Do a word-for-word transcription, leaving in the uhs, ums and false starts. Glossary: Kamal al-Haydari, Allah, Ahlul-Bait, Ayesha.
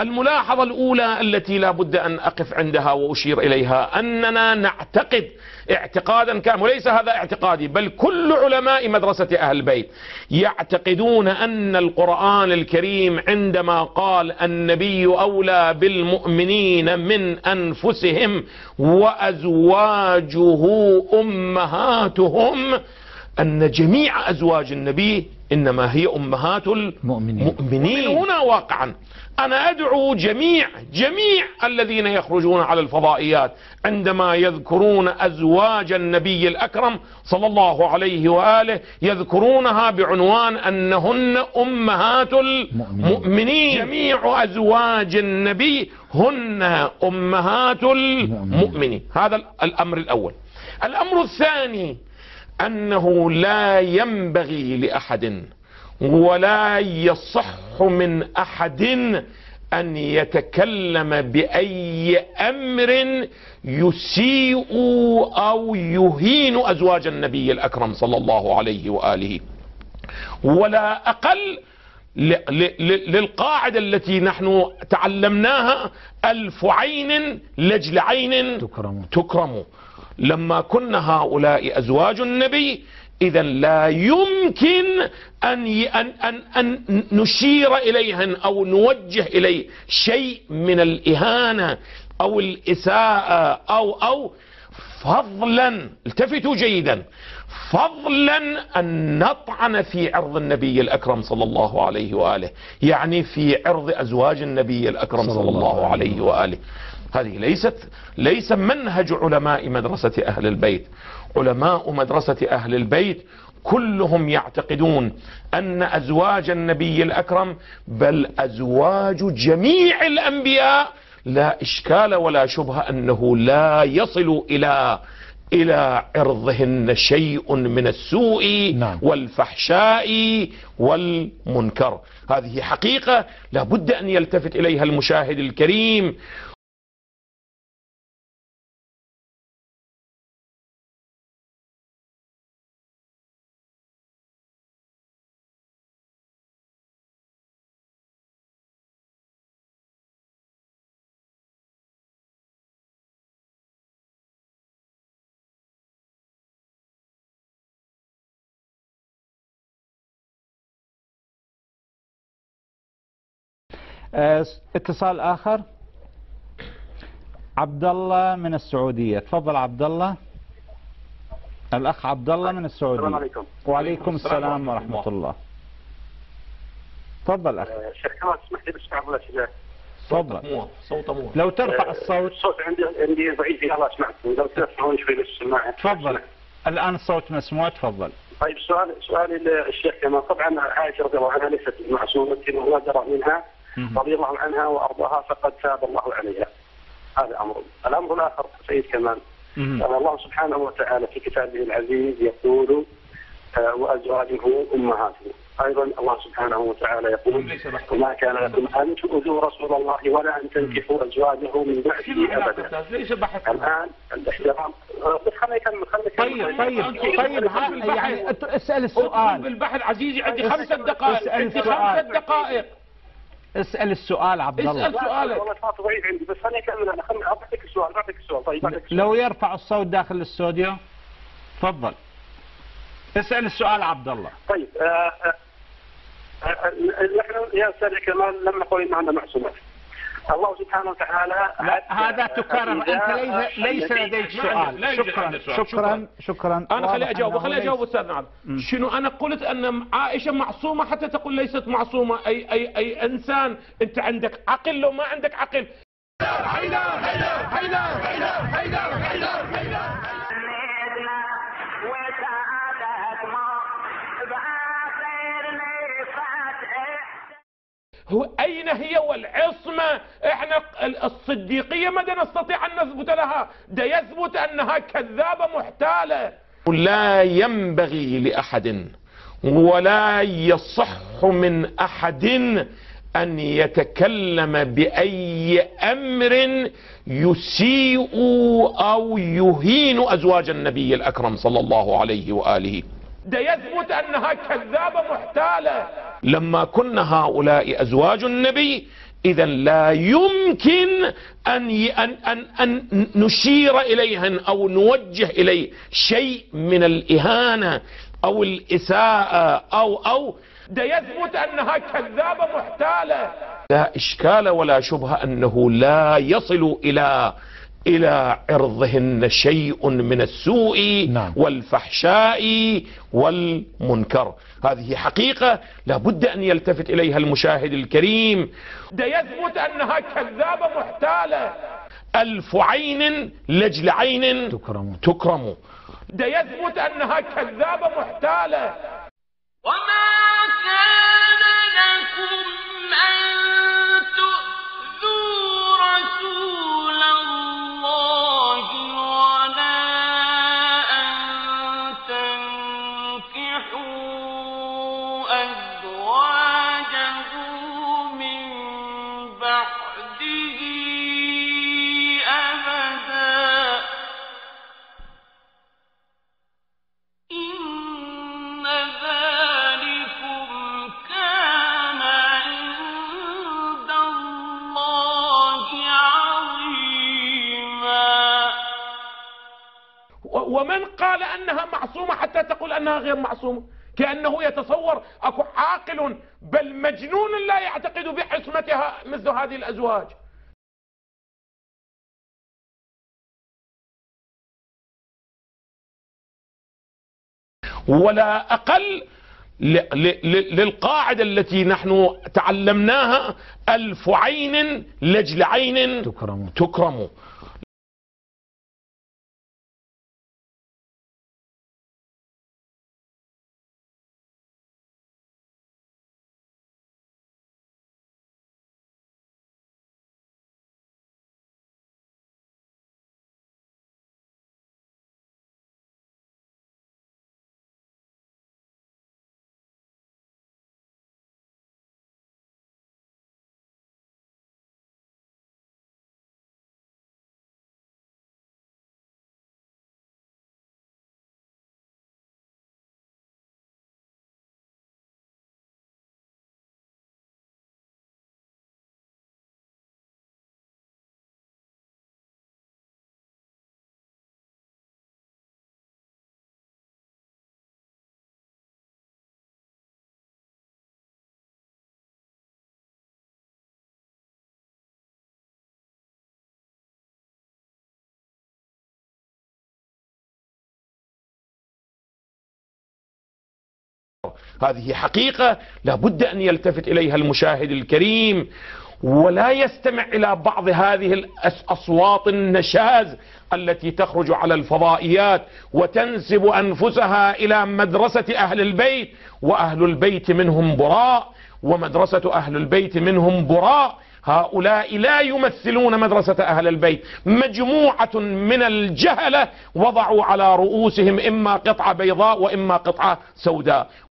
الملاحظة الأولى التي لا بد أن أقف عندها وأشير إليها أننا نعتقد اعتقادا كاملا، وليس هذا اعتقادي بل كل علماء مدرسة أهل البيت يعتقدون أن القرآن الكريم عندما قال النبي أولى بالمؤمنين من أنفسهم وأزواجه أمهاتهم، أن جميع أزواج النبي إنما هي أمهات المؤمنين. هنا واقعا أنا أدعو جميع جميع الذين يخرجون على الفضائيات عندما يذكرون أزواج النبي الأكرم صلى الله عليه وآله يذكرونها بعنوان أنهن أمهات المؤمنين. جميع أزواج النبي هن أمهات المؤمنين. هذا الأمر الأول. الأمر الثاني أنه لا ينبغي لأحد ولا يصح من أحد أن يتكلم بأي أمر يسيء أو يهين أزواج النبي الأكرم صلى الله عليه وآله، ولا أقل للقاعدة التي نحن تعلمناها ألف عين لجل عين تكرم. لما كنا هؤلاء أزواج النبي إذا لا يمكن أن, أن, أن, أن نشير إليهن أو نوجه إليه شيء من الإهانة أو الإساءة أو أو فضلا، التفتوا جيدا، فضلا أن نطعن في عرض النبي الأكرم صلى الله عليه وآله، يعني في عرض أزواج النبي الأكرم صلى الله عليه وآله. هذه ليست ليس منهج علماء مدرسة أهل البيت. علماء مدرسة أهل البيت كلهم يعتقدون أن أزواج النبي الأكرم بل أزواج جميع الأنبياء لا إشكال ولا شبهة أنه لا يصل إلى إلى عرضهن شيء من السوء والفحشاء والمنكر. هذه حقيقة لا بد أن يلتفت إليها المشاهد الكريم. اتصال آخر، عبد الله من السعودية. تفضل عبد الله، الأخ عبد الله من السعودية. السلام عليكم. وعليكم السلام ورحمة الله. تفضل أخي. شيخ كمال تسمح لي بستعرض الأشياء؟ تفضل. صوت أمور. لو ترفع الصوت. الصوت عندي عندي ضعيف يلا سمعتني، لو ترفعون شوي بالسماعة. تفضل. الآن الصوت مسموع، تفضل. طيب السؤال سؤالي للشيخ كمال، طبعا عائشة رضي الله عنها ليست معصومة ولا درى منها رضي الله عنها وارضاها فقد تاب الله عليها. هذا امر. الامر الاخر سيد كمال، الله سبحانه وتعالى في كتابه العزيز يقول وازواجه امهاته. ايضا الله سبحانه وتعالى يقول وما كان لكم ان تؤذوا رسول الله ولا ان تنكحوا ازواجه من بعده ابدا. الان الاحترام خليك خليك طيب طيب طيب يعني اسال السؤال بالبحر عزيزي. عندي خمسة دقائق، عندي خمسة دقائق اسال السؤال عبد الله. اسال سؤالك. والله صوت ضعيف عندي بس خليني اكمل. انا خليني اعطيك السؤال اعطيك السؤال طيب اعطيك السؤال. لو يرفع الصوت داخل الاستوديو. تفضل. اسال السؤال عبد الله. طيب نحن يا استاذ كمال لما قلنا عندنا معصومات الله سبحانه وتعالى هذا تكرر. انت ليس لديك سؤال. شكرا شكرا شكرا. انا خلي اجاوب خلي اجاوب استاذ عبد. شنو انا قلت ان عائشه معصومه حتى تقول ليست معصومه؟ اي اي اي انسان انت عندك عقل لو ما عندك عقل. حيدر حيدر حيدر حيدر حيدر حيدر حيدر هو أين هي والعصمة؟ إحنا الصديقية ماذا نستطيع أن نثبت لها؟ ده يثبت أنها كذابة محتالة. لا ينبغي لأحد ولا يصح من أحد أن يتكلم بأي أمر يسيء أو يهين أزواج النبي الأكرم صلى الله عليه وآله، ده يثبت أنها كذابة محتالة. لما كنا هؤلاء أزواج النبي إذا لا يمكن أن, أن, أن, أن نشير إليهن أو نوجه إليه شيء من الإهانة أو الإساءة أو أو ده يثبت أنها كذابة محتالة. لا إشكال ولا شبهة أنه لا يصل إلى إلى عرضهن شيء من السوء نعم. والفحشاء والمنكر. هذه حقيقة لا بد أن يلتفت إليها المشاهد الكريم. ده يثبت أنها كذابة محتالة. ألف عين لجل عين تكرم, تكرم. ده يثبت أنها كذابة محتالة. وما كان لكم أن تؤذوا رسول الله ولا أن تنكحوا أزواجه من بعده أبدا إن ذلكم كان عند الله عظيما. ومن قال أنها معصومة حتى تقول أنها غير معصومة؟ كأنه يتصور أكو عاقل بل مجنون لا يعتقد بحصمتها مثل هذه الأزواج. ولا أقل للقاعدة التي نحن تعلمناها ألف عين لجل عين تكرم, تكرم. هذه حقيقة لا بد أن يلتفت إليها المشاهد الكريم ولا يستمع إلى بعض هذه الأصوات النشاز التي تخرج على الفضائيات وتنسب أنفسها إلى مدرسة أهل البيت. وأهل البيت منهم براء ومدرسة أهل البيت منهم براء. هؤلاء لا يمثلون مدرسة أهل البيت. مجموعة من الجهلة وضعوا على رؤوسهم إما قطعة بيضاء وإما قطعة سوداء.